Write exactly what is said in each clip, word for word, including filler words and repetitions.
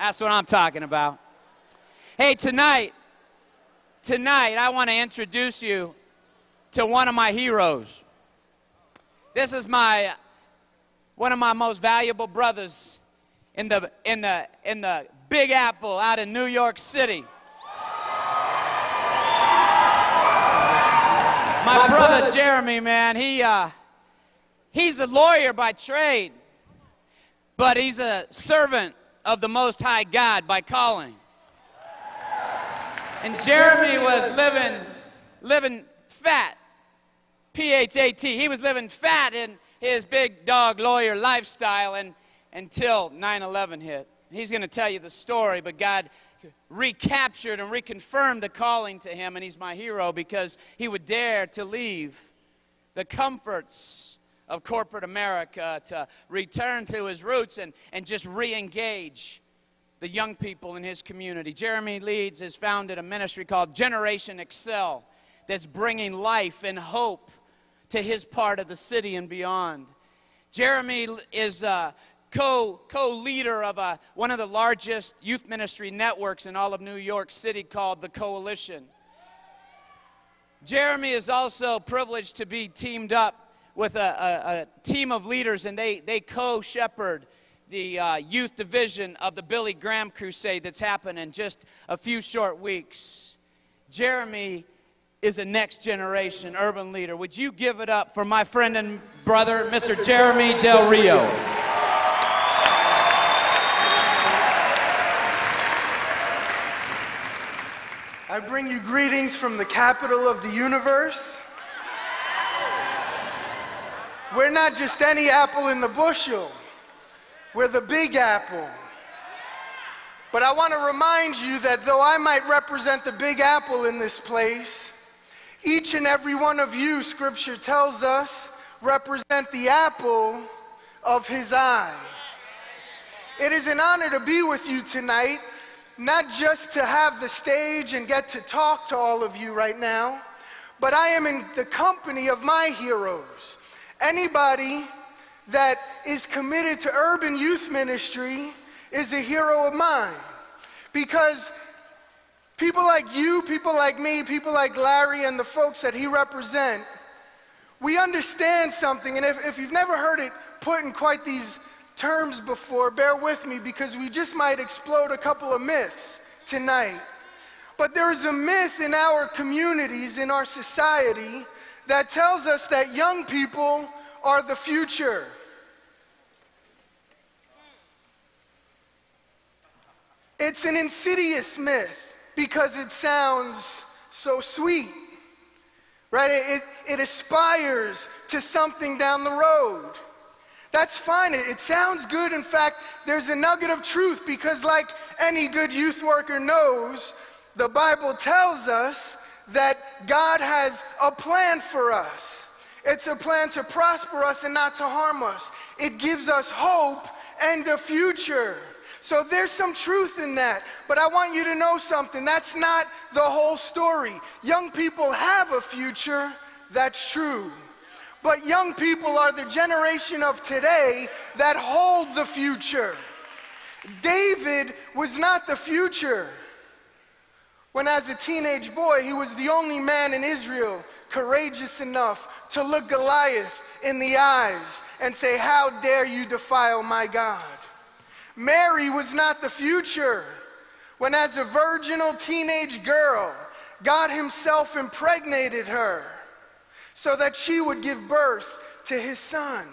That's what I'm talking about. Hey, tonight, tonight I want to introduce you to one of my heroes. This is my, one of my most valuable brothers in the, in the, in the Big Apple out in New York City. My, my brother, brother Jeremy, man, he, uh, he's a lawyer by trade, but he's a servant of the Most High God by calling. And Jeremy was living, living fat, P H A T. He was living fat in his big dog lawyer lifestyle and, until nine eleven hit. He's going to tell you the story, but God recaptured and reconfirmed the calling to him, and he's my hero because he would dare to leave the comforts of corporate America to return to his roots and, and just re-engage the young people in his community. Jeremy Leeds has founded a ministry called Generation Excel that's bringing life and hope to his part of the city and beyond. Jeremy is a co, co-leader of a, one of the largest youth ministry networks in all of New York City called The Coalition. Jeremy is also privileged to be teamed up with a, a, a team of leaders, and they, they co-shepherd the uh, youth division of the Billy Graham crusade that's happened in just a few short weeks. Jeremy is a next-generation urban leader. Would you give it up for my friend and brother, Mister Mister Jeremy Del Rio. I bring you greetings from the capital of the universe. We're not just any apple in the bushel. We're the Big Apple. But I want to remind you that though I might represent the Big Apple in this place, each and every one of you, Scripture tells us, represent the apple of His eye. It is an honor to be with you tonight, not just to have the stage and get to talk to all of you right now, but I am in the company of my heroes. Anybody that is committed to urban youth ministry is a hero of mine, because people like you, people like me, people like Larry and the folks that he represents, we understand something, and if, if you've never heard it put in quite these terms before, bear with me, because we just might explode a couple of myths tonight. But there is a myth in our communities, in our society, that tells us that young people are the future. It's an insidious myth because it sounds so sweet, right? It, it, it aspires to something down the road. That's fine. It, it sounds good. In fact, there's a nugget of truth because, like any good youth worker knows, the Bible tells us that God has a plan for us. It's a plan to prosper us and not to harm us. It gives us hope and a future. So there's some truth in that. But I want you to know something. That's not the whole story. Young people have a future. That's true. But young people are the generation of today that hold the future. David was not the future. When as a teenage boy, he was the only man in Israel courageous enough to look Goliath in the eyes and say, "How dare you defile my God?" Mary was not the future. When as a virginal teenage girl, God himself impregnated her so that she would give birth to his son.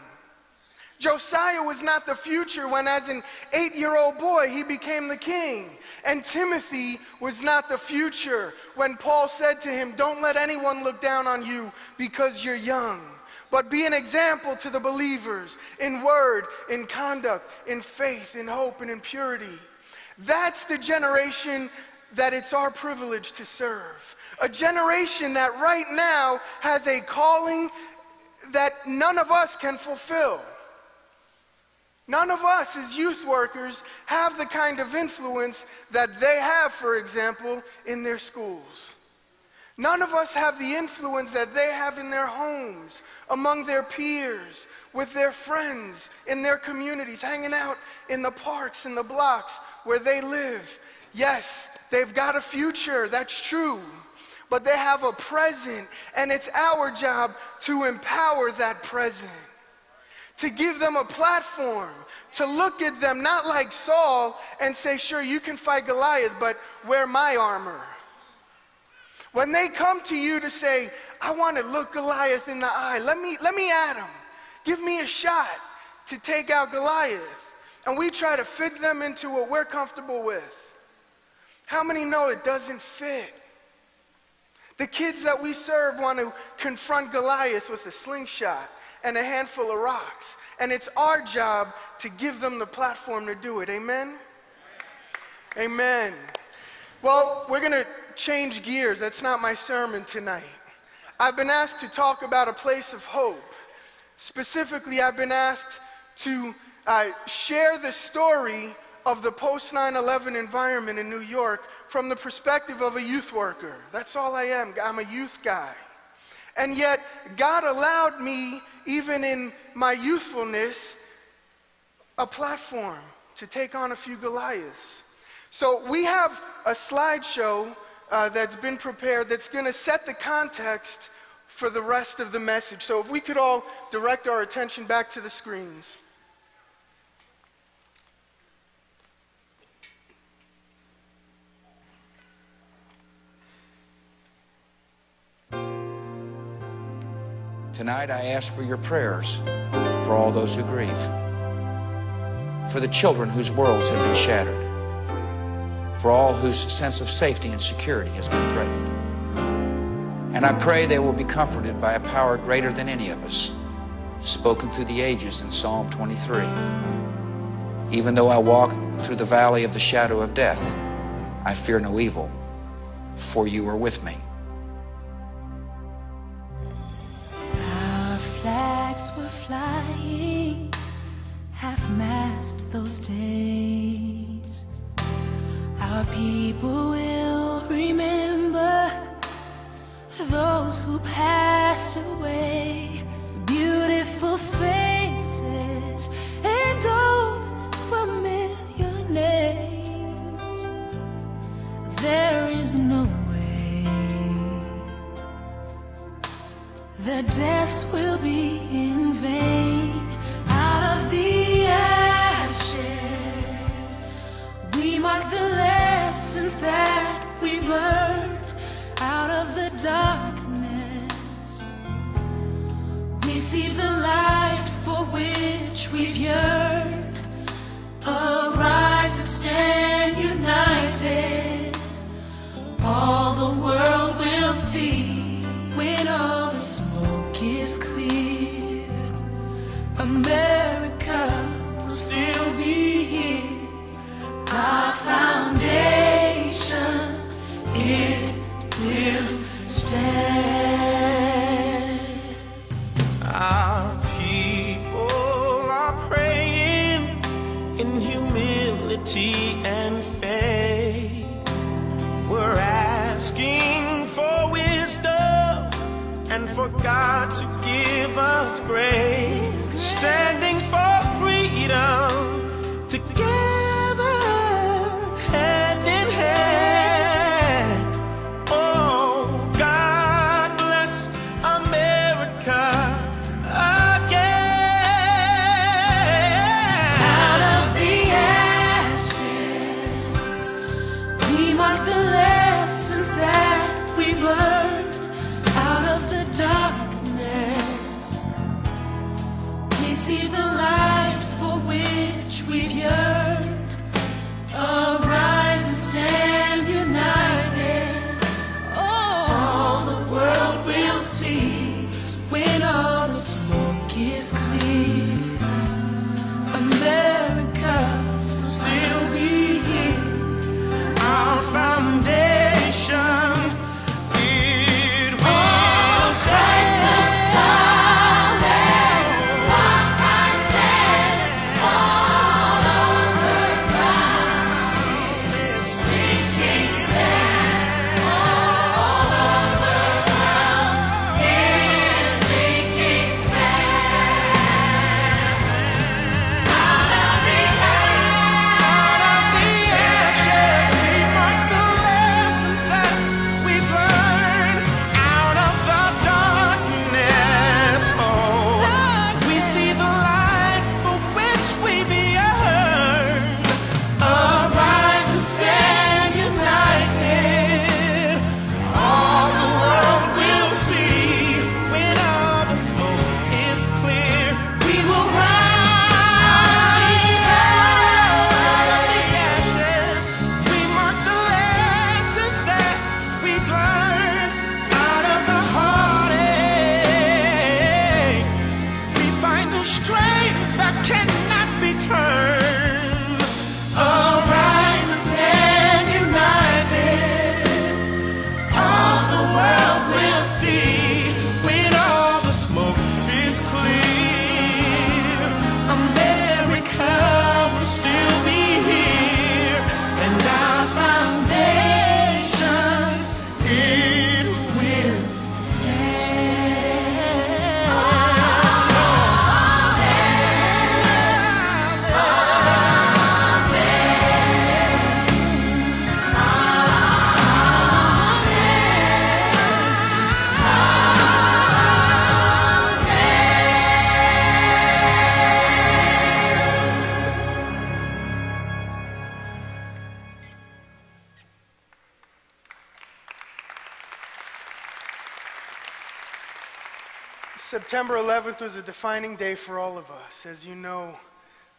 Josiah was not the future when as an eight-year-old boy, he became the king. And Timothy was not the future when Paul said to him, "Don't let anyone look down on you because you're young, but be an example to the believers in word, in conduct, in faith, in hope, and in purity." That's the generation that it's our privilege to serve. A generation that right now has a calling that none of us can fulfill. None of us as youth workers have the kind of influence that they have, for example, in their schools. None of us have the influence that they have in their homes, among their peers, with their friends, in their communities, hanging out in the parks, in the blocks, where they live. Yes, they've got a future, that's true, but they have a present, and it's our job to empower that present, to give them a platform, to look at them, not like Saul, and say, sure, you can fight Goliath, but wear my armor. When they come to you to say, I want to look Goliath in the eye, let me, let me at him. Give me a shot to take out Goliath. And we try to fit them into what we're comfortable with. How many know it doesn't fit? The kids that we serve want to confront Goliath with a slingshot and a handful of rocks. And it's our job to give them the platform to do it. Amen? Amen. Well, we're going to change gears. That's not my sermon tonight. I've been asked to talk about a place of hope. Specifically, I've been asked to uh, share the story of the post nine eleven environment in New York from the perspective of a youth worker. That's all I am. I'm a youth guy. And yet, God allowed me, even in my youthfulness, a platform to take on a few Goliaths. So we have a slideshow uh, that's been prepared that's going to set the context for the rest of the message. So if we could all direct our attention back to the screens. Tonight I ask for your prayers for all those who grieve, for the children whose worlds have been shattered, for all whose sense of safety and security has been threatened. And I pray they will be comforted by a power greater than any of us, spoken through the ages in Psalm twenty-three. Even though I walk through the valley of the shadow of death, I fear no evil, for you are with me. Flags were flying, half-mast those days. Our people will remember those who passed away. Beautiful faces and old familiar names. There is no their deaths will be in vain. Out of the ashes, we mark the lessons that we've learned. Out of the darkness, we see the light for which we've yearned. Arise and stand united. All the world will see. When all the smoke is clear, America will still be here. Our foundation, it will stand. Our people are praying in humility and faith. We're asking for wisdom and for God to give us grace, standing for freedom together, hand in hand. Oh, God bless America again. Out of the ashes, we mark the lessons that we've learned. Darkness, we see the light for which September eleventh was a defining day for all of us. As you know,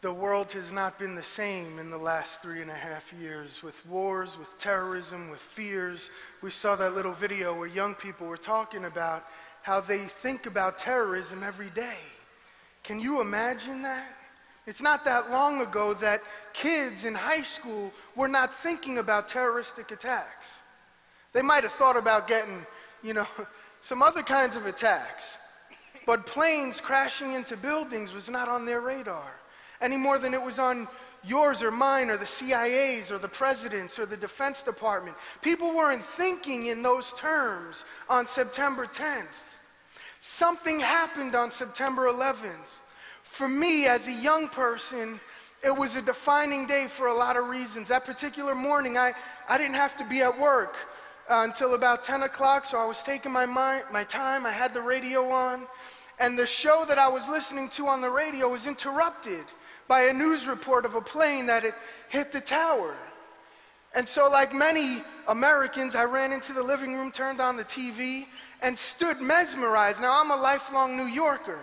the world has not been the same in the last three and a half years, with wars, with terrorism, with fears. We saw that little video where young people were talking about how they think about terrorism every day. Can you imagine that? It's not that long ago that kids in high school were not thinking about terroristic attacks. They might have thought about getting, you know, some other kinds of attacks. But planes crashing into buildings was not on their radar, any more than it was on yours or mine or the C I A's or the president's or the Defense Department. People weren't thinking in those terms on September tenth. Something happened on September eleventh. For me, as a young person, it was a defining day for a lot of reasons. That particular morning, I, I didn't have to be at work uh, until about ten o'clock, so I was taking my, mind, my time. I had the radio on, and the show that I was listening to on the radio was interrupted by a news report of a plane that had hit the tower. And so, like many Americans, I ran into the living room, turned on the T V, and stood mesmerized. Now, I'm a lifelong New Yorker.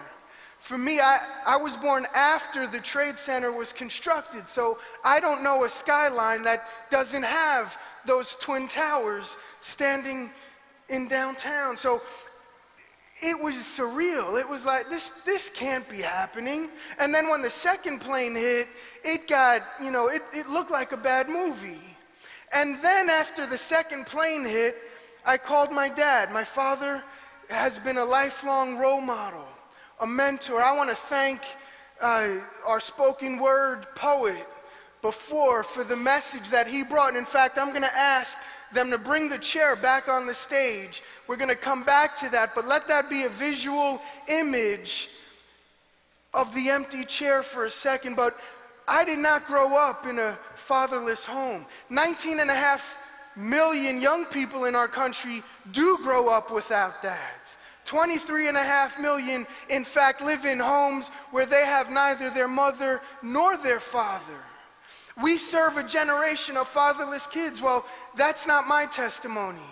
For me, I, I was born after the Trade Center was constructed, so I don't know a skyline that doesn't have those twin towers standing in downtown. So it was surreal. It was like, this this can't be happening. And then when the second plane hit, it got, you know, it, it looked like a bad movie. And then after the second plane hit, I called my dad. My father has been a lifelong role model, a mentor. I want to thank uh, our spoken word poet before for the message that he brought. And in fact, I'm going to ask them to bring the chair back on the stage. We're going to come back to that, but let that be a visual image of the empty chair for a second. But I did not grow up in a fatherless home. nineteen and a half million young people in our country do grow up without dads. twenty-three and a half million, in fact, live in homes where they have neither their mother nor their father. We serve a generation of fatherless kids. Well, that's not my testimony.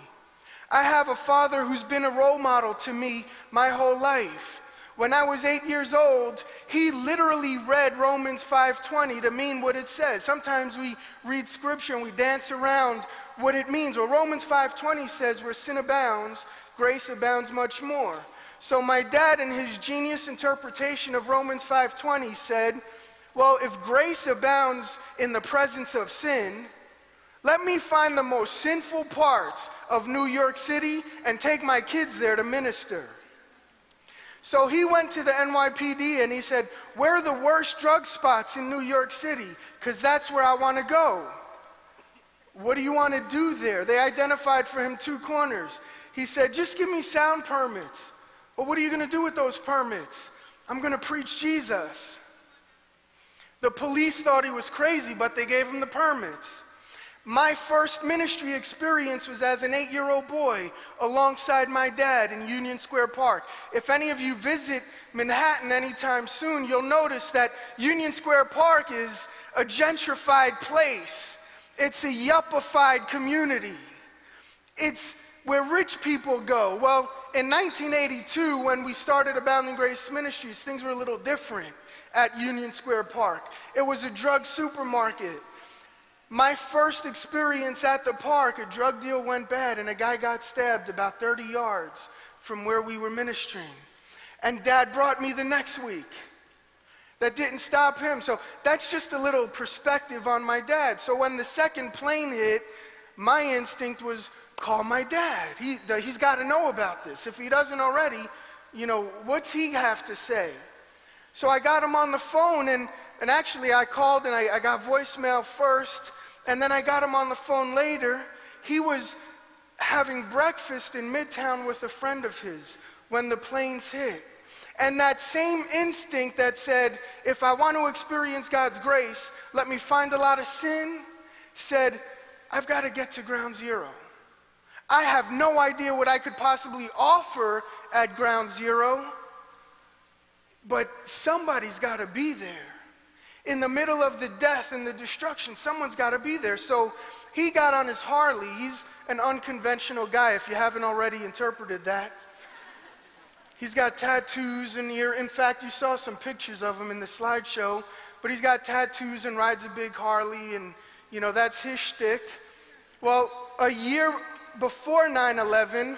I have a father who's been a role model to me my whole life. When I was eight years old, he literally read Romans five twenty to mean what it says. Sometimes we read scripture and we dance around what it means. Well, Romans five twenty says, where sin abounds, grace abounds much more. So my dad, in his genius interpretation of Romans five twenty, said, well, if grace abounds in the presence of sin, let me find the most sinful parts of New York City and take my kids there to minister. So he went to the N Y P D and he said, where are the worst drug spots in New York City? Because that's where I want to go. What do you want to do there? They identified for him two corners. He said, just give me sound permits. Well, what are you going to do with those permits? I'm going to preach Jesus. The police thought he was crazy, but they gave him the permits. My first ministry experience was as an eight-year-old boy alongside my dad in Union Square Park. If any of you visit Manhattan anytime soon, you'll notice that Union Square Park is a gentrified place. It's a yuppified community. It's where rich people go. Well, in nineteen eighty-two, when we started Abounding Grace Ministries, things were a little different at Union Square Park. It was a drug supermarket. My first experience at the park, a drug deal went bad, and a guy got stabbed about thirty yards from where we were ministering. And Dad brought me the next week. That didn't stop him. So that's just a little perspective on my dad. So when the second plane hit, my instinct was, call my dad. He, the, he's got to know about this. If he doesn't already, you know, what's he have to say? So I got him on the phone, and, and actually I called and I, I got voicemail first, and then I got him on the phone later. He was having breakfast in Midtown with a friend of his when the planes hit. And that same instinct that said, if I want to experience God's grace, let me find a lot of sin, said, I've got to get to Ground Zero. I have no idea what I could possibly offer at Ground Zero, but somebody's got to be there. In the middle of the death and the destruction, someone's got to be there. So he got on his Harley. He's an unconventional guy, if you haven't already interpreted that. He's got tattoos in here. In fact, you saw some pictures of him in the slideshow, but he's got tattoos and rides a big Harley, and, you know, that's his shtick. Well, a year before nine eleven,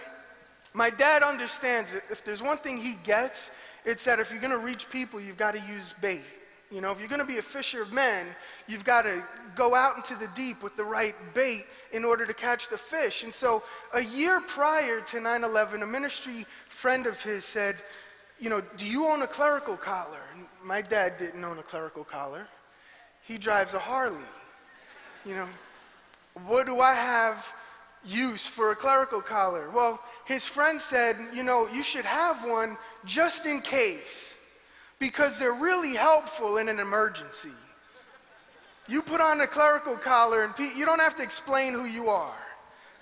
my dad understands it. If there's one thing he gets, it's that if you're going to reach people, you've got to use bait. You know, if you're going to be a fisher of men, you've got to go out into the deep with the right bait in order to catch the fish. And so a year prior to nine eleven, a ministry friend of his said, you know, do you own a clerical collar? And my dad didn't own a clerical collar. He drives a Harley. You know, what do I have use for a clerical collar? Well, his friend said, you know, you should have one just in case, because they're really helpful in an emergency. You put on a clerical collar and pe- you don't have to explain who you are.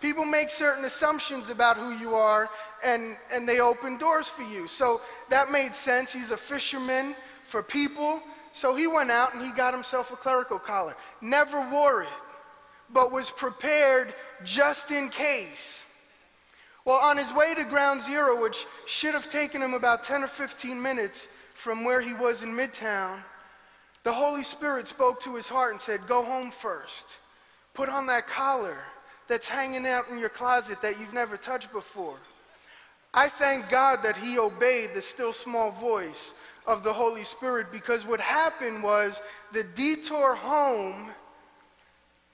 People make certain assumptions about who you are, and, and they open doors for you. So that made sense. He's a fisherman for people. So he went out and he got himself a clerical collar. Never wore it, but was prepared just in case. Well, on his way to Ground Zero, which should have taken him about ten or fifteen minutes, from where he was in Midtown, the Holy Spirit spoke to his heart and said, go home first. Put on that collar that's hanging out in your closet that you've never touched before. I thank God that he obeyed the still small voice of the Holy Spirit, because what happened was the detour home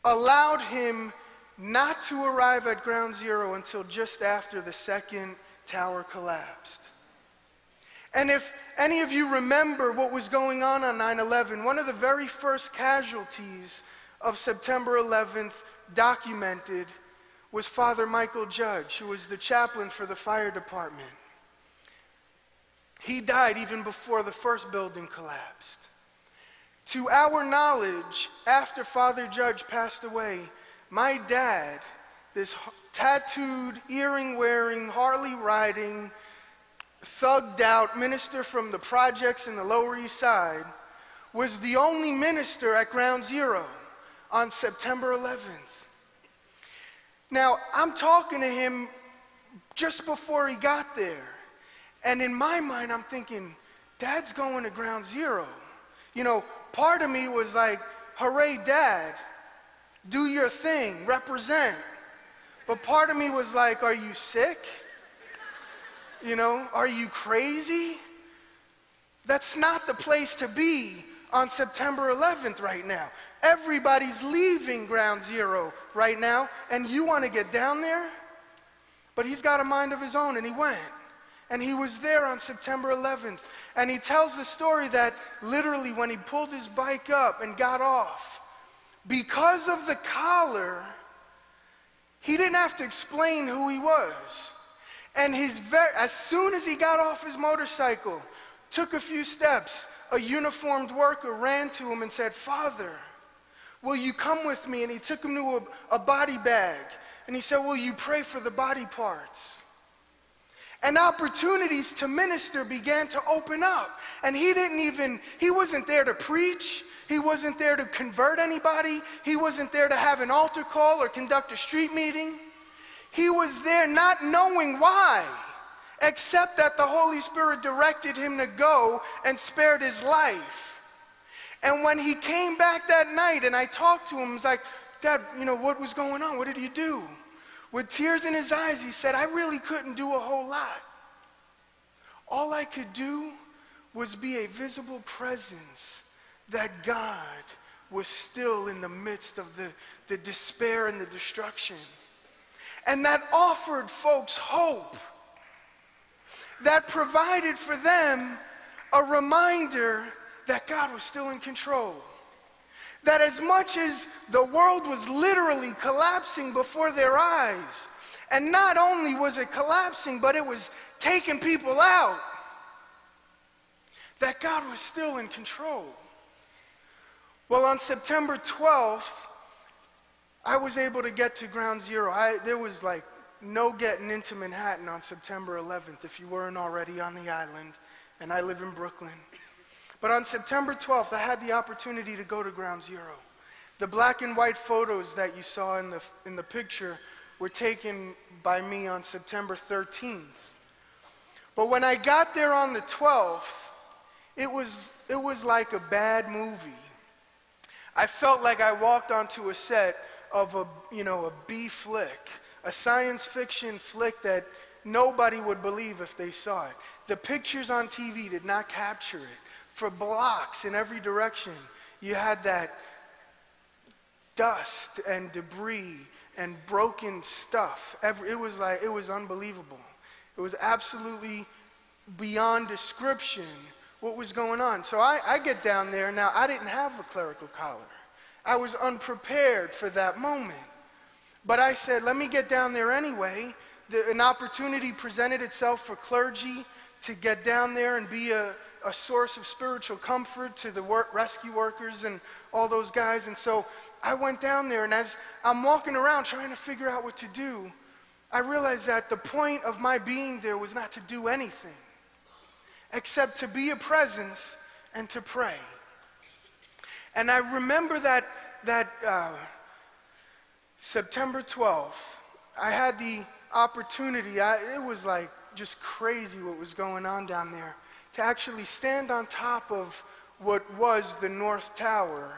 allowed him not to arrive at Ground Zero until just after the second tower collapsed. And if any of you remember what was going on on nine eleven, one of the very first casualties of September eleventh documented was Father Michael Judge, who was the chaplain for the fire department. He died even before the first building collapsed. To our knowledge, after Father Judge passed away, my dad, this tattooed, earring-wearing, Harley-riding, thugged out minister from the projects in the Lower East Side, was the only minister at Ground Zero on September eleventh. Now, I'm talking to him just before he got there, and in my mind, I'm thinking, Dad's going to Ground Zero. You know, part of me was like, hooray, Dad, do your thing, represent. But part of me was like, are you sick? You know, are you crazy? That's not the place to be on September eleventh right now. Everybody's leaving Ground Zero right now, and you want to get down there? But he's got a mind of his own, and he went. And he was there on September eleventh. And he tells the story that literally when he pulled his bike up and got off, because of the collar, he didn't have to explain who he was. And his very, as soon as he got off his motorcycle, took a few steps, a uniformed worker ran to him and said, Father, will you come with me? And he took him to a, a body bag. And he said, will you pray for the body parts? And opportunities to minister began to open up. And he didn't even, he wasn't there to preach. He wasn't there to convert anybody. He wasn't there to have an altar call or conduct a street meeting. He was there not knowing why, except that the Holy Spirit directed him to go and spared his life. And when he came back that night and I talked to him, I was like, Dad, you know, what was going on? What did you do? With tears in his eyes, he said, I really couldn't do a whole lot. All I could do was be a visible presence that God was still in the midst of the, the despair and the destruction. And that offered folks hope, that provided for them a reminder that God was still in control. That as much as the world was literally collapsing before their eyes, and not only was it collapsing, but it was taking people out, that God was still in control. Well, on September twelfth, I was able to get to Ground Zero. I, there was like no getting into Manhattan on September eleventh if you weren't already on the island, and I live in Brooklyn. But on September twelfth, I had the opportunity to go to Ground Zero. The black and white photos that you saw in the, in the picture were taken by me on September thirteenth. But when I got there on the twelfth, it was, it was like a bad movie. I felt like I walked onto a set of a, you know, a B flick, a science fiction flick that nobody would believe if they saw it. The pictures on T V did not capture it. For blocks in every direction, you had that dust and debris and broken stuff. Every, it was like, it was unbelievable. It was absolutely beyond description what was going on. So I, I get down there. Now, I didn't have a clerical collar. I was unprepared for that moment. But I said, let me get down there anyway. The, an opportunity presented itself for clergy to get down there and be a, a source of spiritual comfort to the work, rescue workers and all those guys. And so I went down there, and as I'm walking around trying to figure out what to do, I realized that the point of my being there was not to do anything except to be a presence and to pray. And I remember that that uh, September twelfth, I had the opportunity, I, it was like just crazy what was going on down there, to actually stand on top of what was the North Tower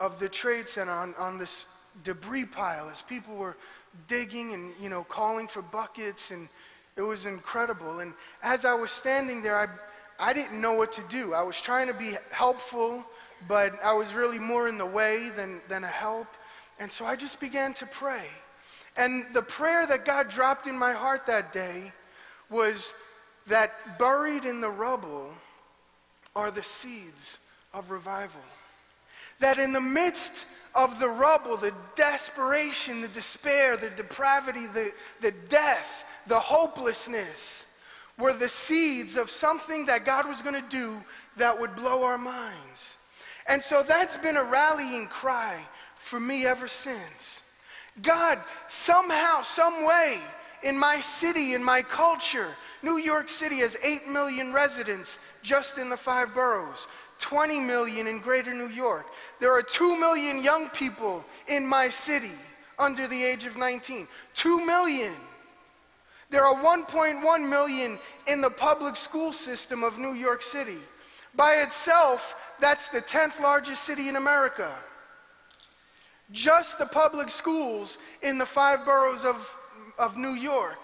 of the Trade Center on, on this debris pile as people were digging and, you know, calling for buckets, and it was incredible. And as I was standing there, I, I didn't know what to do. I was trying to be helpful, but I was really more in the way than, than a help. And so I just began to pray. And the prayer that God dropped in my heart that day was that buried in the rubble are the seeds of revival. That in the midst of the rubble, the desperation, the despair, the depravity, the, the death, the hopelessness, were the seeds of something that God was going to do that would blow our minds. And so that's been a rallying cry for me ever since. God, somehow, some way, in my city, in my culture, New York City has eight million residents just in the five boroughs, twenty million in greater New York. There are two million young people in my city under the age of nineteen. two million. There are one point one million in the public school system of New York City. By itself, that's the tenth largest city in America. Just the public schools in the five boroughs of, of New York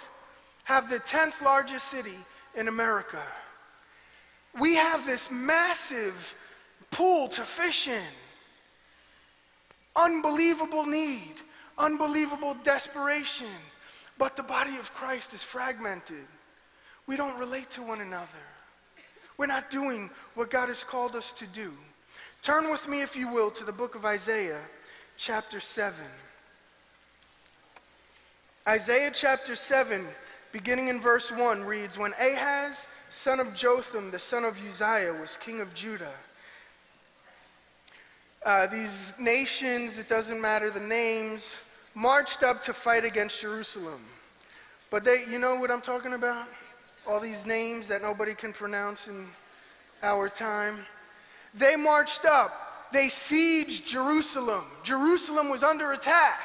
have the tenth largest city in America. We have this massive pool to fish in. Unbelievable need, unbelievable desperation. But the body of Christ is fragmented. We don't relate to one another. We're not doing what God has called us to do. Turn with me, if you will, to the book of Isaiah, chapter seven. Isaiah chapter seven, beginning in verse one, reads, "When Ahaz, son of Jotham, the son of Uzziah, was king of Judah." Uh, these nations, it doesn't matter the names, marched up to fight against Jerusalem. But they, you know what I'm talking about? All these names that nobody can pronounce in our time. They marched up. They sieged Jerusalem. Jerusalem was under attack.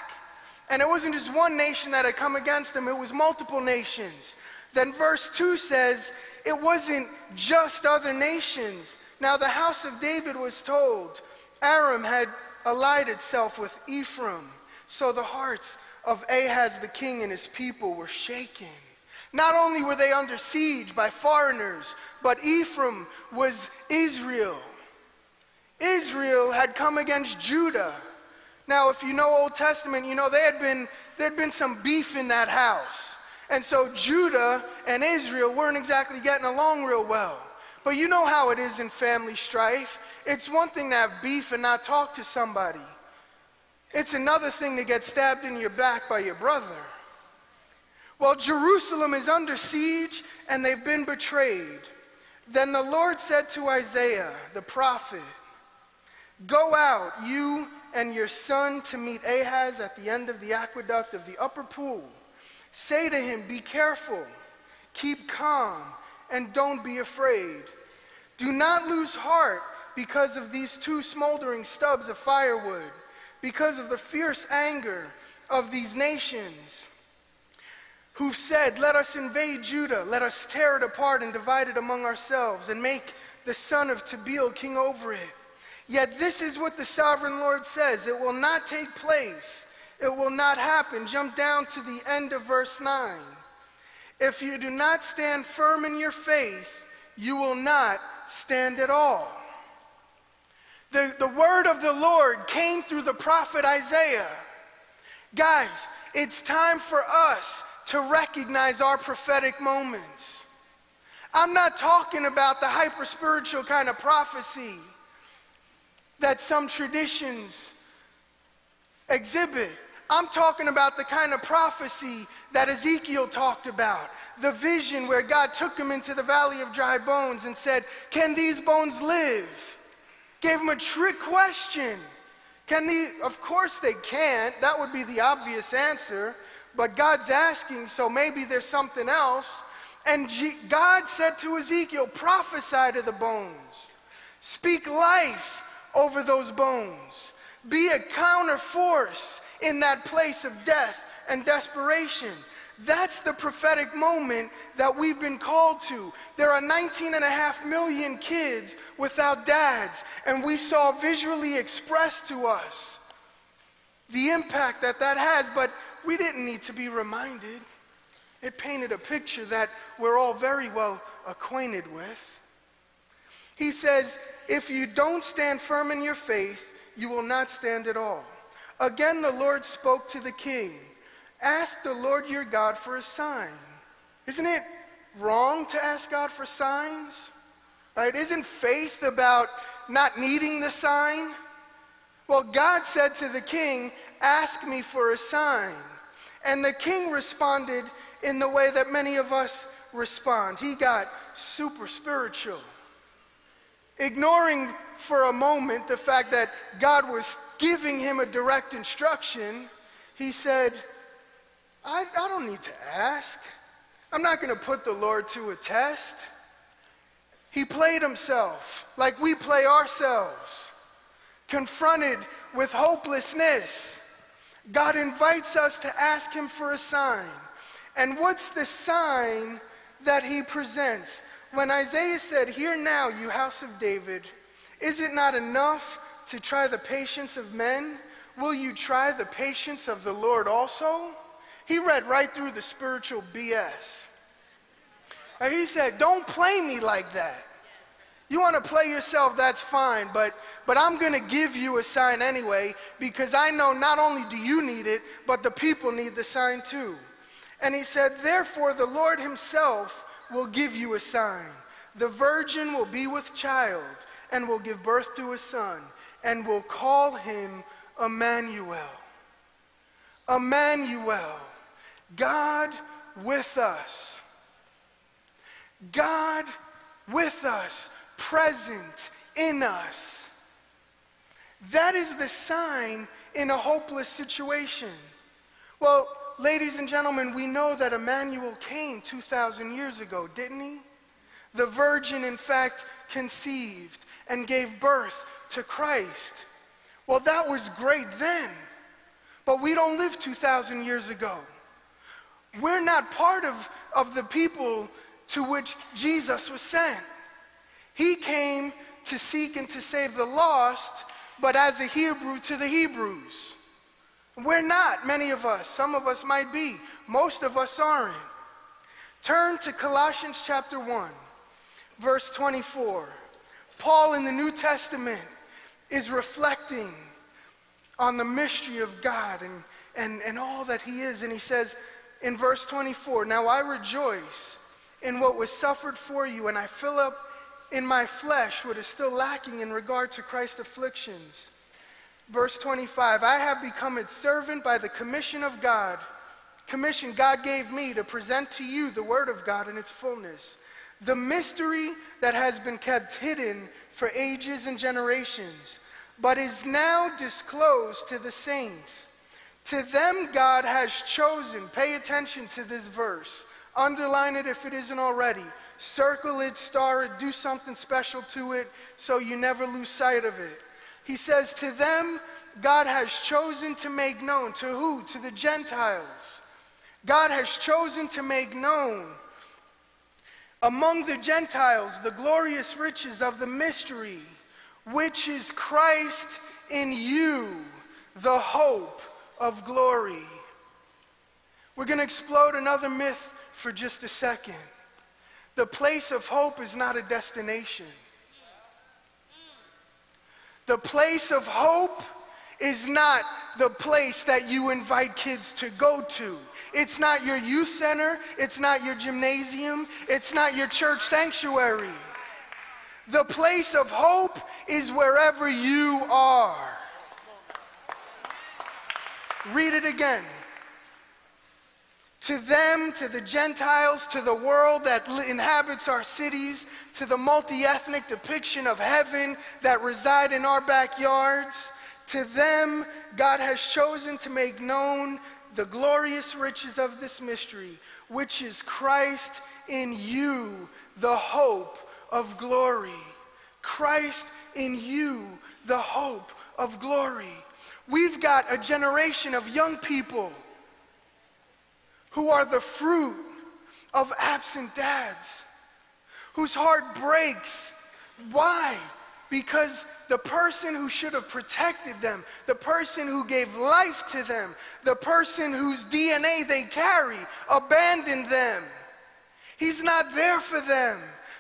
And it wasn't just one nation that had come against them. It was multiple nations. Then verse two says, it wasn't just other nations. Now the house of David was told, Aram had allied itself with Ephraim. So the hearts of Ahaz the king and his people were shaken. Not only were they under siege by foreigners, but Ephraim was Israel. Israel had come against Judah. Now, if you know Old Testament, you know they had been, there had been some beef in that house. And so Judah and Israel weren't exactly getting along real well. But you know how it is in family strife. It's one thing to have beef and not talk to somebody. It's another thing to get stabbed in your back by your brother. Well, Jerusalem is under siege, and they've been betrayed. Then the Lord said to Isaiah, the prophet, "Go out, you and your son, to meet Ahaz at the end of the aqueduct of the upper pool. Say to him, be careful, keep calm, and don't be afraid. Do not lose heart because of these two smoldering stubs of firewood, because of the fierce anger of these nations who've said, let us invade Judah, let us tear it apart and divide it among ourselves, and make the son of Tabeel king over it. Yet this is what the sovereign Lord says, it will not take place, it will not happen. Jump down to the end of verse nine. If you do not stand firm in your faith, you will not stand at all. The, the word of the Lord came through the prophet Isaiah. Guys, it's time for us to recognize our prophetic moments. I'm not talking about the hyper-spiritual kind of prophecy that some traditions exhibit. I'm talking about the kind of prophecy that Ezekiel talked about. The vision where God took him into the valley of dry bones and said, can these bones live? Gave him a trick question. Can these, of course they can't, that would be the obvious answer, but God's asking, so maybe there's something else. And G- God said to Ezekiel, prophesy to the bones. Speak life over those bones. Be a counterforce in that place of death and desperation. That's the prophetic moment that we've been called to. There are nineteen and a half million kids without dads, and we saw visually expressed to us the impact that that has, but we didn't need to be reminded. It painted a picture that we're all very well acquainted with. He says, if you don't stand firm in your faith, you will not stand at all. Again, the Lord spoke to the king. Ask the Lord your God for a sign. Isn't it wrong to ask God for signs? Right? Isn't faith about not needing the sign? Well, God said to the king, ask me for a sign. And the king responded in the way that many of us respond. He got super spiritual, ignoring for a moment the fact that God was giving him a direct instruction. He said, I, I don't need to ask. I'm not going to put the Lord to a test. He played himself like we play ourselves. Confronted with hopelessness, God invites us to ask him for a sign. And what's the sign that he presents? When Isaiah said, hear now, you house of David, is it not enough to try the patience of men? Will you try the patience of the Lord also? He read right through the spiritual B S. And he said, don't play me like that. You want to play yourself, that's fine, but, but I'm going to give you a sign anyway, because I know not only do you need it, but the people need the sign too. And he said, therefore the Lord himself will give you a sign. The virgin will be with child and will give birth to a son and will call him Emmanuel. Emmanuel. God with us. God with us, present in us. That is the sign in a hopeless situation. Well, ladies and gentlemen, we know that Emmanuel came two thousand years ago, didn't he? The virgin, in fact, conceived and gave birth to Christ. Well, that was great then, but we don't live two thousand years ago. We're not part of, of the people to which Jesus was sent. He came to seek and to save the lost, but as a Hebrew to the Hebrews. We're not, many of us. Some of us might be. Most of us aren't. Turn to Colossians chapter one, verse twenty-four. Paul in the New Testament is reflecting on the mystery of God and, and, and all that he is. And he says in verse twenty-four, now I rejoice in what was suffered for you, and I fill up in my flesh what is still lacking in regard to Christ's afflictions. Verse twenty-five, I have become its servant by the commission of God, commission God gave me to present to you the word of God in its fullness, the mystery that has been kept hidden for ages and generations, but is now disclosed to the saints. To them God has chosen, pay attention to this verse, underline it if it isn't already, circle it, star it, do something special to it so you never lose sight of it. He says, to them God has chosen to make known, to who? To the Gentiles, God has chosen to make known among the Gentiles the glorious riches of the mystery, which is Christ in you, the hope of glory. We're going to explode another myth for just a second. The place of hope is not a destination. The place of hope is not the place that you invite kids to go to. It's not your youth center. It's not your gymnasium. It's not your church sanctuary. The place of hope is wherever you are. Read it again. To them, to the Gentiles, to the world that inhabits our cities, to the multi-ethnic depiction of heaven that reside in our backyards, to them, God has chosen to make known the glorious riches of this mystery, which is Christ in you, the hope of glory. Christ in you, the hope of glory. We've got a generation of young people who are the fruit of absent dads, whose heart breaks. Why? Because the person who should have protected them, the person who gave life to them, the person whose D N A they carry, abandoned them. He's not there for them,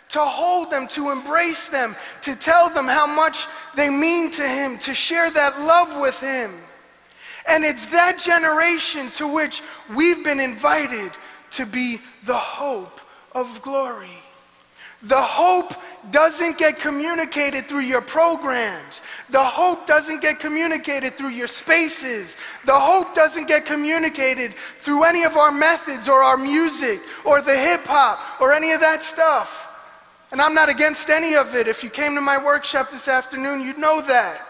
to hold them, to embrace them, to tell them how much they mean to him, to share that love with him. And it's that generation to which we've been invited to be the hope of glory. The hope doesn't get communicated through your programs. The hope doesn't get communicated through your spaces. The hope doesn't get communicated through any of our methods or our music or the hip hop or any of that stuff. And I'm not against any of it. If you came to my workshop this afternoon, you'd know that.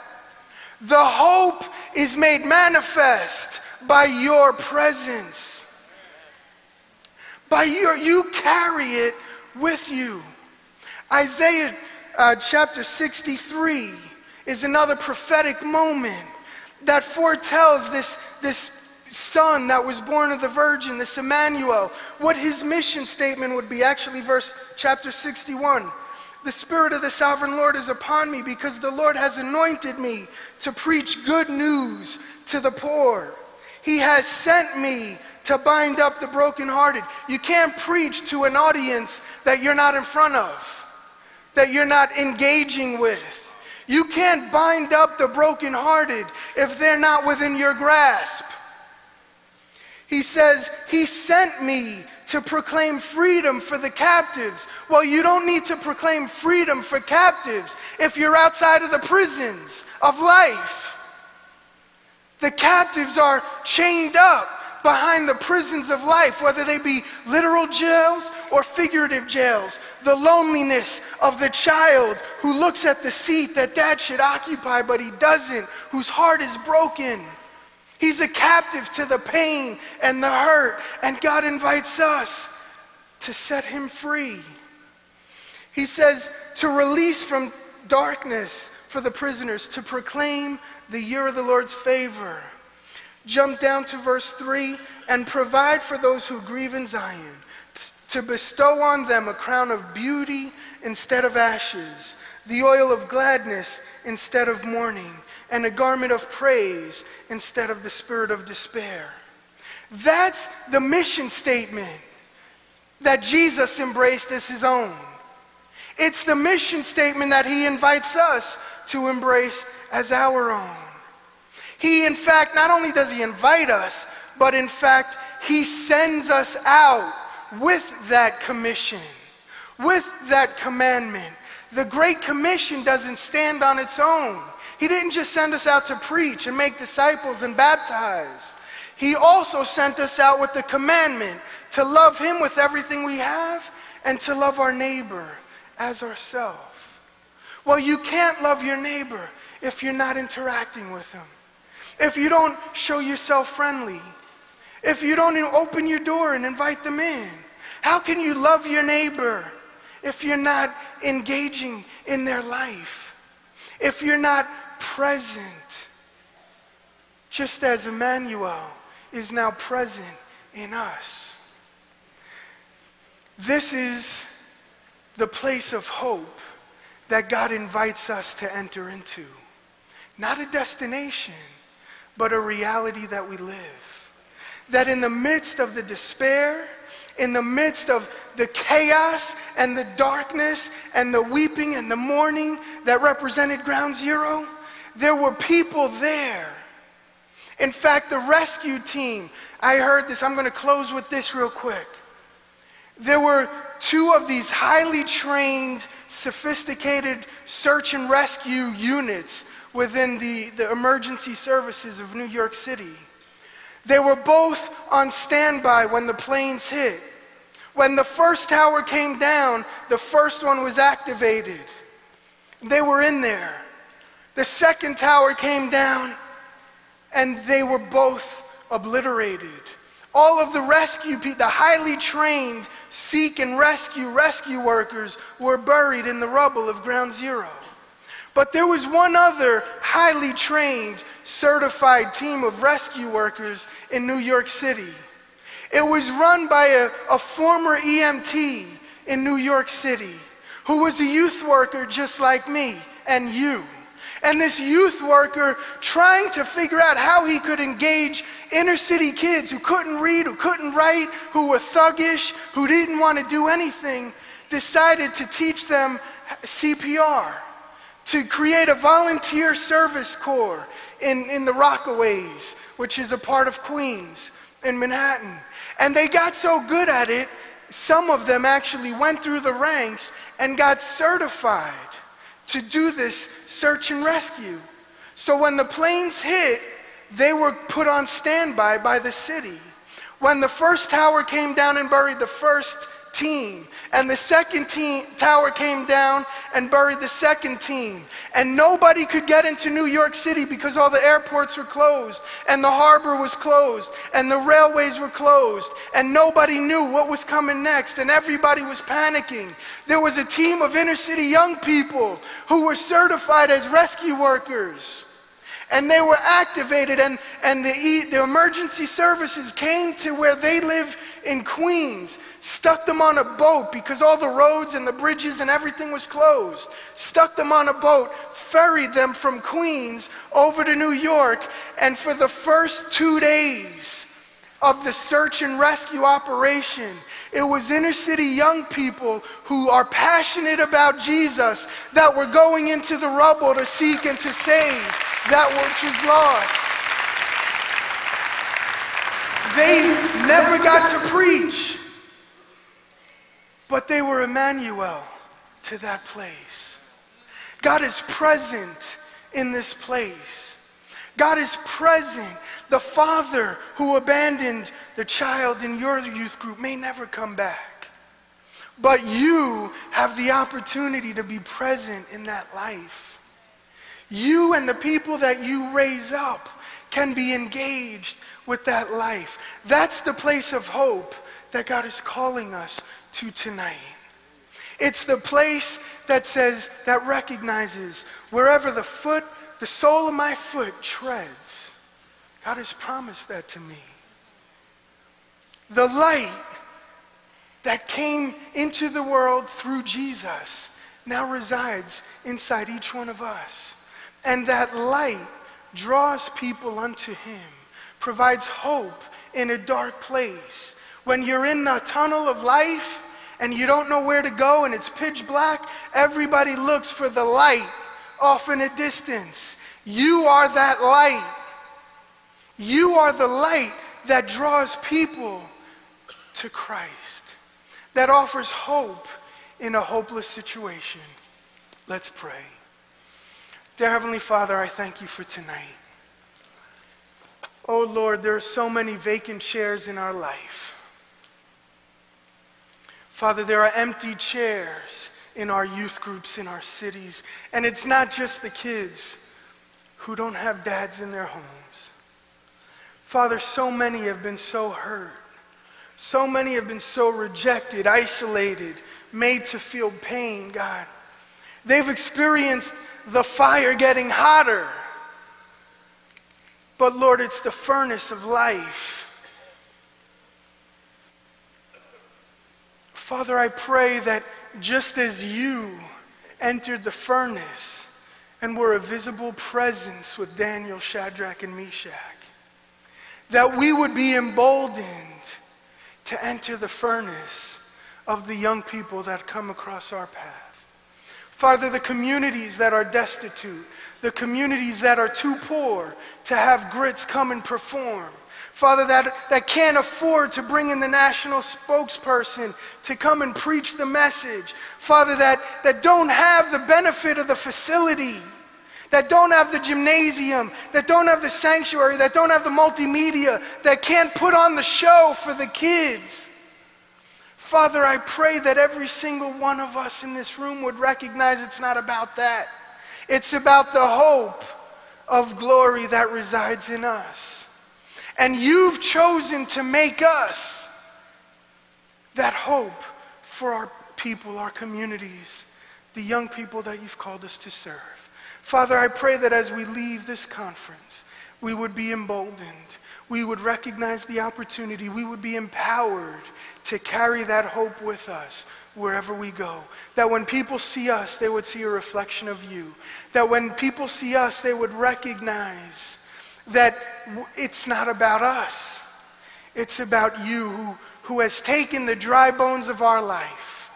The hope is made manifest by your presence. By your, you carry it with you. Isaiah uh, chapter sixty-three is another prophetic moment that foretells this, this son that was born of the virgin, this Emmanuel, what his mission statement would be. Actually, verse chapter sixty-one. The Spirit of the Sovereign Lord is upon me because the Lord has anointed me to preach good news to the poor. He has sent me to bind up the brokenhearted. You can't preach to an audience that you're not in front of, that you're not engaging with. You can't bind up the brokenhearted if they're not within your grasp. He says, he sent me to proclaim freedom for the captives. Well, you don't need to proclaim freedom for captives if you're outside of the prisons of life. The captives are chained up behind the prisons of life, whether they be literal jails or figurative jails. The loneliness of the child who looks at the seat that dad should occupy, but he doesn't, whose heart is broken. He's a captive to the pain and the hurt, and God invites us to set him free. He says to release from darkness for the prisoners, to proclaim the year of the Lord's favor. Jump down to verse three, and provide for those who grieve in Zion, to bestow on them a crown of beauty instead of ashes, the oil of gladness instead of mourning, and a garment of praise instead of the spirit of despair. That's the mission statement that Jesus embraced as his own. It's the mission statement that he invites us to embrace as our own. He, in fact, not only does he invite us, but in fact, he sends us out with that commission, with that commandment. The Great Commission doesn't stand on its own. He didn't just send us out to preach and make disciples and baptize. He also sent us out with the commandment to love him with everything we have and to love our neighbor as ourselves. Well, you can't love your neighbor if you're not interacting with him, if you don't show yourself friendly, if you don't open your door and invite them in. How can you love your neighbor if you're not engaging in their life? If you're not present, just as Emmanuel is now present in us. This is the place of hope that God invites us to enter into. Not a destination, but a reality that we live. That in the midst of the despair, in the midst of the chaos and the darkness and the weeping and the mourning that represented Ground Zero, there were people there. In fact, the rescue team, I heard this, I'm gonna close with this real quick. There were two of these highly trained, sophisticated search and rescue units within the, the emergency services of New York City. They were both on standby when the planes hit. When the first tower came down, the first one was activated. They were in there. The second tower came down, and they were both obliterated. All of the rescue people, the highly trained seek and rescue rescue workers were buried in the rubble of Ground Zero. But there was one other highly trained, certified team of rescue workers in New York City. It was run by a, a former E M T in New York City who was a youth worker just like me and you. And this youth worker trying to figure out how he could engage inner city kids who couldn't read, who couldn't write, who were thuggish, who didn't want to do anything, decided to teach them C P R, to create a volunteer service corps in, in the Rockaways, which is a part of Queens in Manhattan. And they got so good at it, some of them actually went through the ranks and got certified to do this search and rescue. So when the planes hit, they were put on standby by the city. When the first tower came down and buried the first team, and the second team, tower came down and buried the second team, and nobody could get into New York City because all the airports were closed, and the harbor was closed, and the railways were closed, and nobody knew what was coming next, and everybody was panicking. There was a team of inner city young people who were certified as rescue workers, and they were activated, and, and the, e the emergency services came to where they live in Queens, stuck them on a boat because all the roads and the bridges and everything was closed, stuck them on a boat, ferried them from Queens over to New York, and for the first two days of the search and rescue operation, it was inner city young people who are passionate about Jesus that were going into the rubble to seek and to save that which is lost. They never got to preach, but they were Emmanuel to that place. God is present in this place. God is present. The father who abandoned the child in your youth group may never come back, but you have the opportunity to be present in that life. You and the people that you raise up can be engaged with that life. That's the place of hope that God is calling us to tonight. It's the place that says, that recognizes, wherever the foot, the sole of my foot treads, God has promised that to me. The light that came into the world through Jesus now resides inside each one of us. And that light draws people unto him, provides hope in a dark place. When you're in the tunnel of life and you don't know where to go and it's pitch black, everybody looks for the light off in a distance. You are that light. You are the light that draws people to Christ, that offers hope in a hopeless situation. Let's pray. Dear Heavenly Father, I thank you for tonight. Oh Lord, there are so many vacant chairs in our life. Father, there are empty chairs in our youth groups, in our cities, and it's not just the kids who don't have dads in their homes. Father, so many have been so hurt. So many have been so rejected, isolated, made to feel pain, God. They've experienced the fire getting hotter. But Lord, it's the furnace of life Father, I pray that just as you entered the furnace and were a visible presence with Daniel, Shadrach, and Meshach, that we would be emboldened to enter the furnace of the young people that come across our path. Father, the communities that are destitute, the communities that are too poor to have grits come and perform, Father, that, that can't afford to bring in the national spokesperson to come and preach the message. Father, that, that don't have the benefit of the facility, that don't have the gymnasium, that don't have the sanctuary, that don't have the multimedia, that can't put on the show for the kids. Father, I pray that every single one of us in this room would recognize it's not about that. It's about the hope of glory that resides in us. And you've chosen to make us that hope for our people, our communities, the young people that you've called us to serve. Father, I pray that as we leave this conference, we would be emboldened. We would recognize the opportunity. We would be empowered to carry that hope with us wherever we go. That when people see us, they would see a reflection of you. That when people see us, they would recognize that it's not about us. It's about you who, who has taken the dry bones of our life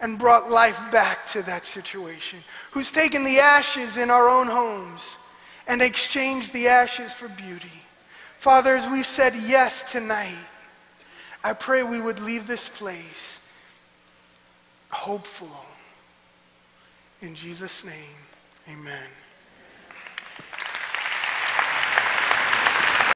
and brought life back to that situation. Who's taken the ashes in our own homes and exchanged the ashes for beauty. Father, as we've said yes tonight, I pray we would leave this place hopeful. In Jesus' name, amen.